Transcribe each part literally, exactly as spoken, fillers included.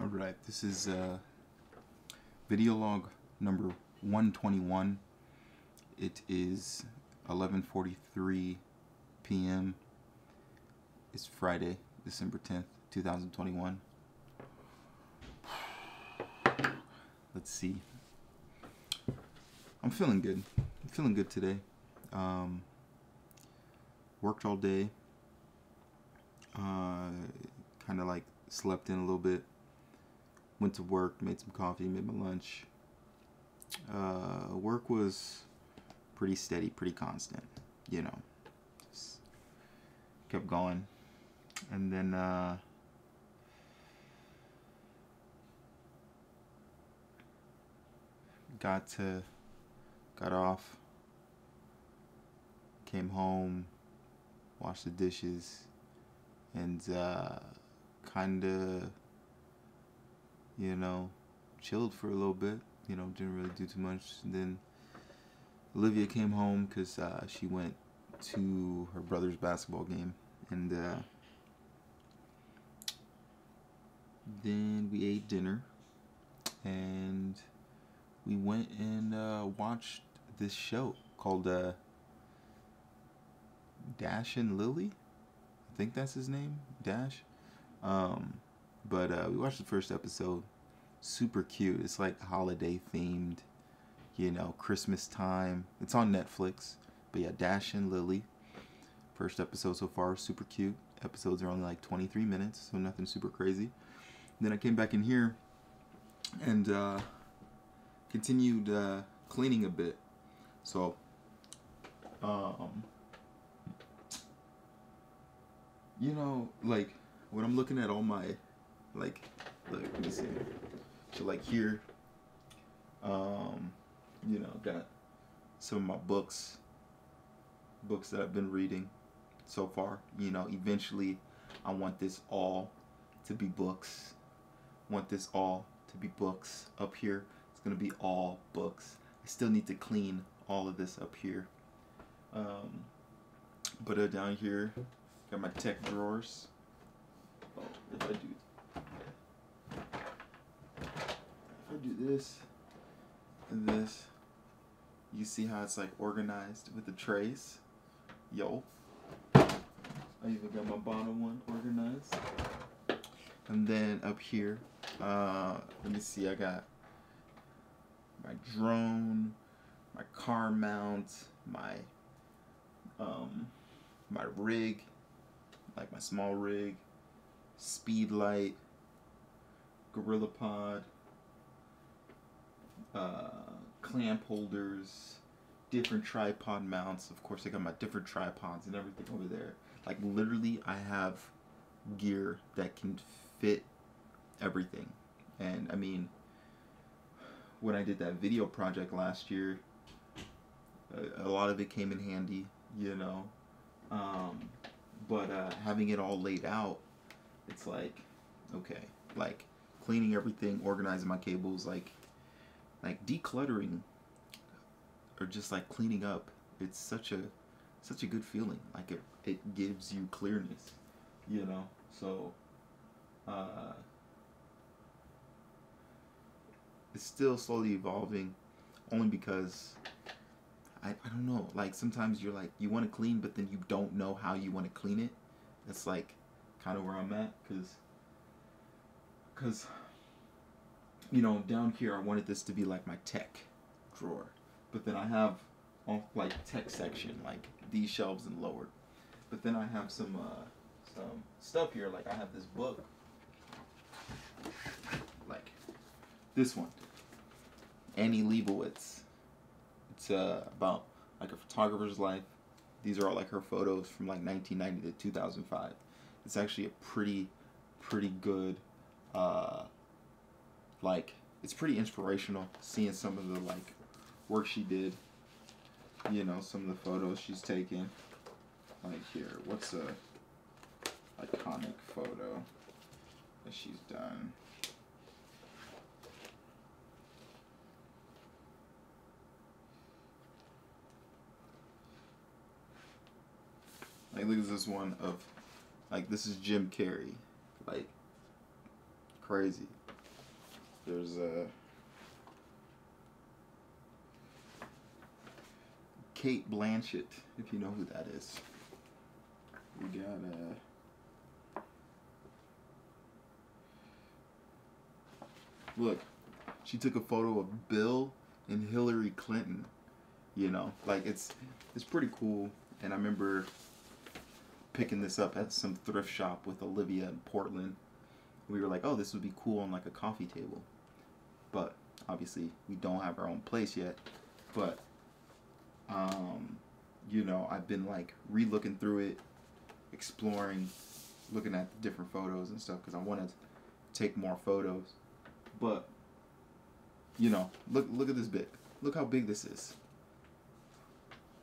Alright, this is uh, video log number one twenty-one. It is eleven forty-three p m It's Friday, December tenth, two thousand twenty-one. Let's see. I'm feeling good. I'm feeling good today. Um, worked all day. Uh, kind of like slept in a little bit. Went to work, made some coffee, made my lunch. Uh, work was pretty steady, pretty constant, you know. Just kept going. And then, uh, got to, got off, came home, washed the dishes, and, uh, kinda, you know, chilled for a little bit, you know, didn't really do too much. And then Olivia came home because uh, she went to her brother's basketball game, and uh, then we ate dinner, and we went and uh, watched this show called uh, Dash and Lily, I think that's his name, Dash. Um, but uh, we watched the first episode. Super cute. It's like holiday themed, you know, Christmas time. It's on Netflix. But yeah, Dash and Lily. First episode so far, super cute. Episodes are only like twenty-three minutes, so nothing super crazy. Then I came back in here and uh, continued uh, cleaning a bit. So, um, you know, like when I'm looking at all my, like, look, let me see. So like here, um, you know, got some of my books, books that I've been reading so far. You know, eventually I want this all to be books. Want this all to be books up here. It's going to be all books. I still need to clean all of this up here. Um, but uh, down here, got my tech drawers. Oh, if I do I do this and this, you see how it's like organized with the trays. Yo, I even got my bottom one organized. And then up here, uh, let me see, I got my drone, my car mount, my um, my rig, like my small rig, Speedlight, GorillaPod, Uh, clamp holders, different tripod mounts. Of course, I got my different tripods and everything over there. Like, literally, I have gear that can fit everything. And, I mean, when I did that video project last year, a, a lot of it came in handy, you know. Um, but uh, having it all laid out, it's like, okay, like, cleaning everything, organizing my cables, like, like decluttering or just like cleaning up, it's such a such a good feeling. Like it, it gives you clearness, you know. So uh, it's still slowly evolving, only because I, I don't know, like sometimes you're like you want to clean but then you don't know how you want to clean it. That's like kind of where I'm at, because because you know, down here, I wanted this to be like my tech drawer. But then I have, like, tech section, like these shelves and lower. But then I have some, uh, some stuff here. Like, I have this book. Like, this one. Annie Leibovitz. It's uh, about, like, a photographer's life. These are all, like, her photos from, like, nineteen ninety to two thousand five. It's actually a pretty, pretty good, uh... like, it's pretty inspirational seeing some of the, like, work she did. You know, some of the photos she's taken. Like, here, what's a iconic photo that she's done? Like, look at this one of, like, this is Jim Carrey. Like, crazy. There's a... Uh, Kate Blanchett, if you know who that is. We got a... Uh, Look, she took a photo of Bill and Hillary Clinton. You know, like it's it's pretty cool. And I remember picking this up at some thrift shop with Olivia in Portland. We were like, oh, this would be cool on like a coffee table. But obviously we don't have our own place yet. But, um, you know, I've been like re-looking through it, exploring, looking at the different photos and stuff because I want to take more photos. But, you know, look look at this bit. Look how big this is.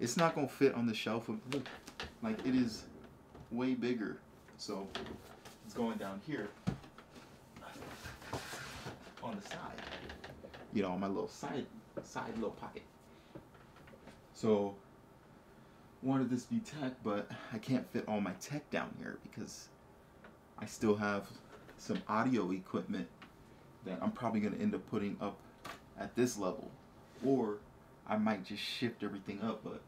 It's not going to fit on the shelf. Of, look, like it is way bigger. So it's going down here on the side. You know, on my little side, side little pocket. So wanted this to be tech, but I can't fit all my tech down here because I still have some audio equipment that I'm probably going to end up putting up at this level, or I might just shift everything up. But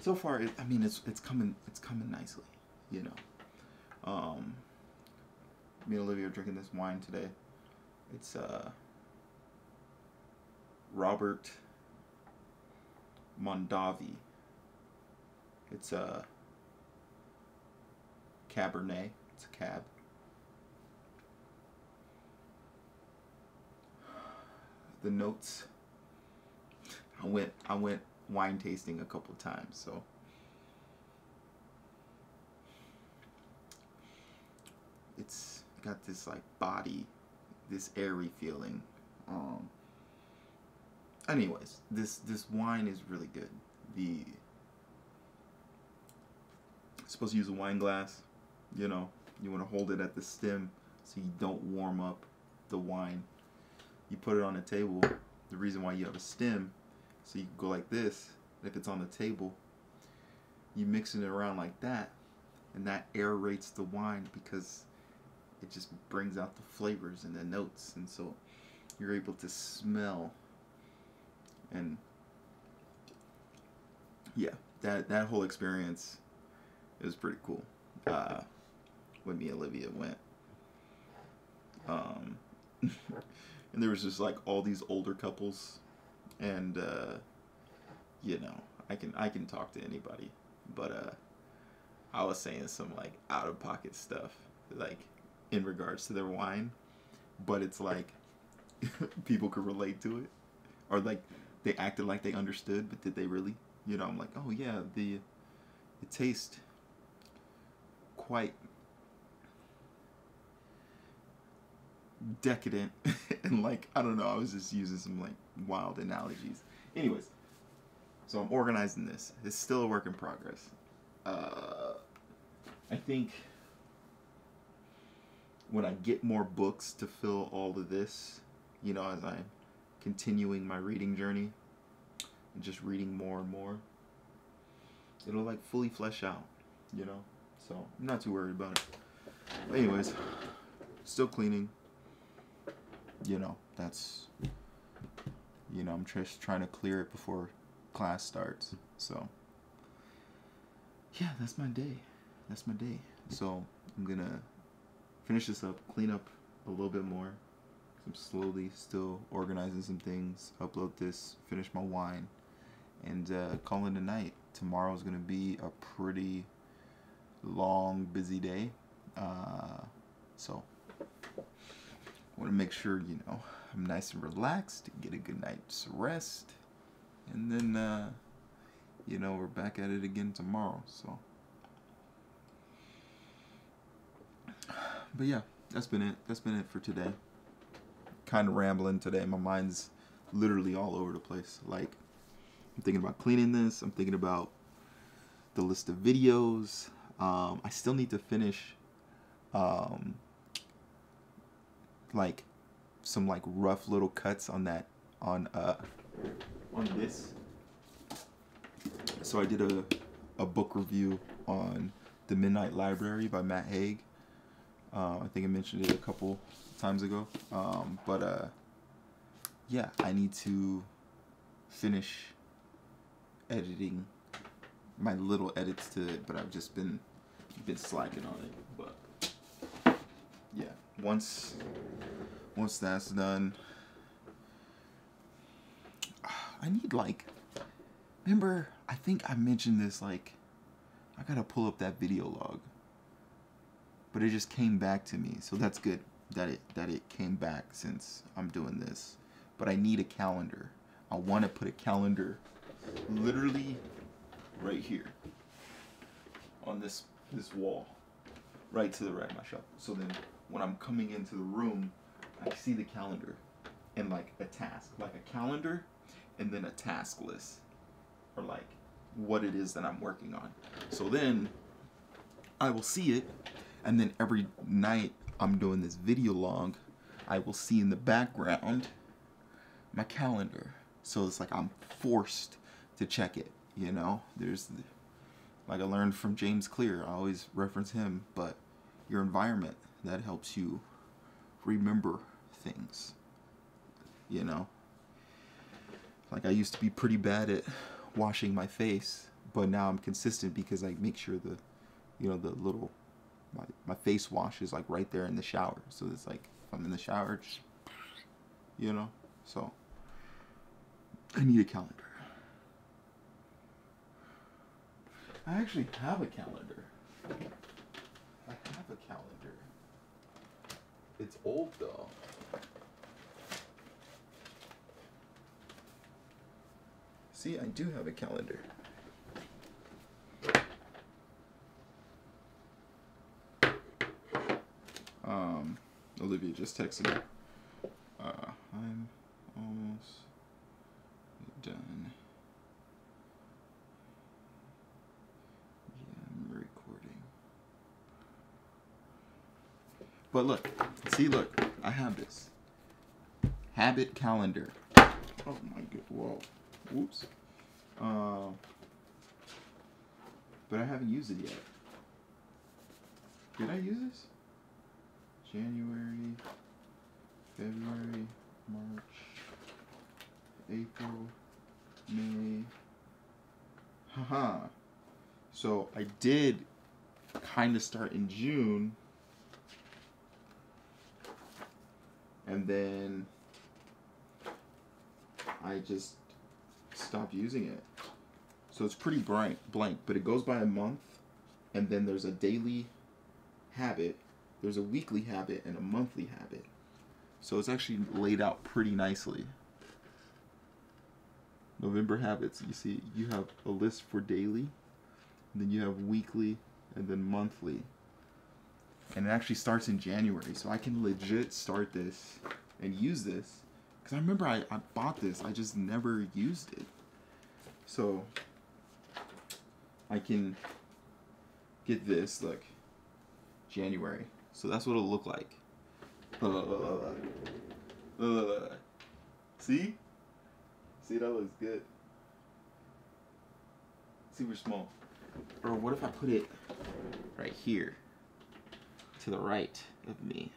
so far, it, I mean, it's it's coming it's coming nicely, you know. Um, me and Olivia are drinking this wine today. It's uh, Robert Mondavi. It's a Cabernet. It's a cab. The notes. I went I went wine tasting a couple times, so it's got this like body, this airy feeling. Um anyways, this this wine is really good. The I'm supposed to use a wine glass, you know, you want to hold it at the stem so you don't warm up the wine. You put it on the table. The reason why you have a stem, so you can go like this. If it's on the table, you mix it around like that, and that aerates the wine because it just brings out the flavors and the notes, and so you're able to smell. And yeah, that that whole experience is pretty cool. Uh, when me and Olivia went. Um, And there was just like all these older couples, and uh, you know, I can I can talk to anybody, but uh, I was saying some like out of pocket stuff, like in regards to their wine, but it's like people could relate to it, or like they acted like they understood, but did they really? You know, I'm like, oh yeah, the the taste quite decadent and like I don't know, I was just using some like wild analogies. Anyways, so I'm organizing this. It's still a work in progress. uh, I think when I get more books to fill all of this, you know, as I'm continuing my reading journey and just reading more and more, it'll like fully flesh out, you know, so I'm not too worried about it. But anyways, still cleaning. You know, that's, you know, I'm just trying to clear it before class starts. So, yeah, that's my day. That's my day. So, I'm going to finish this up, clean up a little bit more. I'm slowly still organizing some things, upload this, finish my wine, and uh, call it a night. Tomorrow's going to be a pretty long, busy day. Uh, so... I want to make sure, you know, I'm nice and relaxed, get a good night's rest, and then, uh, you know, we're back at it again tomorrow, so. But yeah, that's been it. That's been it for today. Kind of rambling today. My mind's literally all over the place. Like, I'm thinking about cleaning this. I'm thinking about the list of videos. Um, I still need to finish, um... like some like rough little cuts on that on uh on this. So I did a a book review on The Midnight Library by Matt Haig. Uh, I think I mentioned it a couple times ago. Um, but uh, yeah, I need to finish editing my little edits to it, but I've just been been slacking on it. But yeah, once once that's done, I need like. Remember, I think I mentioned this, like, I gotta pull up that video log. But it just came back to me, so that's good that it that it came back since I'm doing this. But I need a calendar. I want to put a calendar literally right here on this this wall, right to the right of my shop. So then when I'm coming into the room, I see the calendar and like a task, like a calendar and then a task list. Or like what it is that I'm working on. So then I will see it, and then every night I'm doing this video log, I will see in the background my calendar. So it's like I'm forced to check it, you know? There's, like I learned from James Clear, I always reference him, but your environment, that helps you remember things, you know? Like I used to be pretty bad at washing my face, but now I'm consistent because I make sure the, you know, the little, my, my face wash is like right there in the shower. So it's like, if I'm in the shower, just, you know, so I need a calendar. I actually have a calendar. I have a calendar. It's old though. See, I do have a calendar. Um, Olivia just texted me. Uh, I'm almost done. Yeah, I'm recording. But look, see, look, I have this habit calendar. Oh my good, whoa. Oops. Uh, but I haven't used it yet. Did I use this? January, February, March, April, May. Haha. So I did kind of start in June. And then I just stopped using it. So it's pretty blank, blank, but it goes by a month, and then there's a daily habit, there's a weekly habit, and a monthly habit. So it's actually laid out pretty nicely. November habits, you see, you have a list for daily, then you have weekly, and then monthly. And it actually starts in January, so I can legit start this and use this. Because I remember I, I bought this, I just never used it. So, I can get this, look, January. So that's what it'll look like. Blah, blah, blah, blah, blah, blah, blah. See? See, that looks good. Super small. Or what if I put it right here, to the right of me?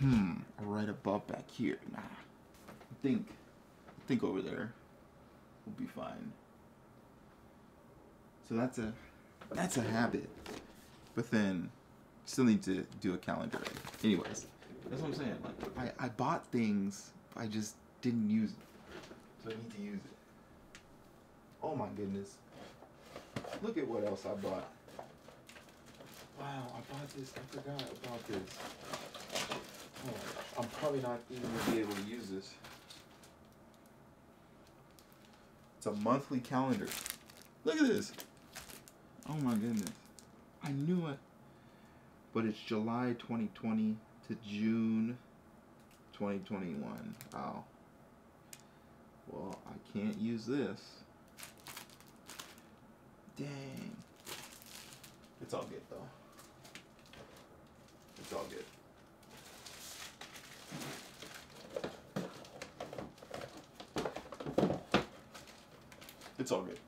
Hmm, right above back here. Nah. I think I think over there will be fine. So that's a that's a habit. But then still need to do a calendar. Anyways. That's what I'm saying. Like I, I bought things, I just didn't use it. So I need to use it. Oh my goodness. Look at what else I bought. Wow, I bought this, I forgot about this. Oh, I'm probably not even going to be able to use this. It's a monthly calendar. Look at this. Oh my goodness. I knew it. But it's July twenty twenty to June twenty twenty-one. Wow. Well, I can't use this. Dang. It's all good though. It's all good. It's all good.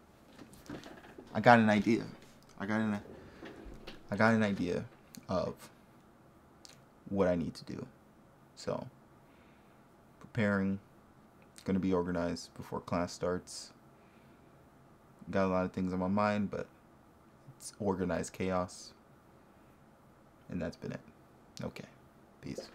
I got an idea. I got an I got an idea of what I need to do. So, preparing, going to be organized before class starts. Got a lot of things on my mind, but it's organized chaos. And that's been it. Okay, peace.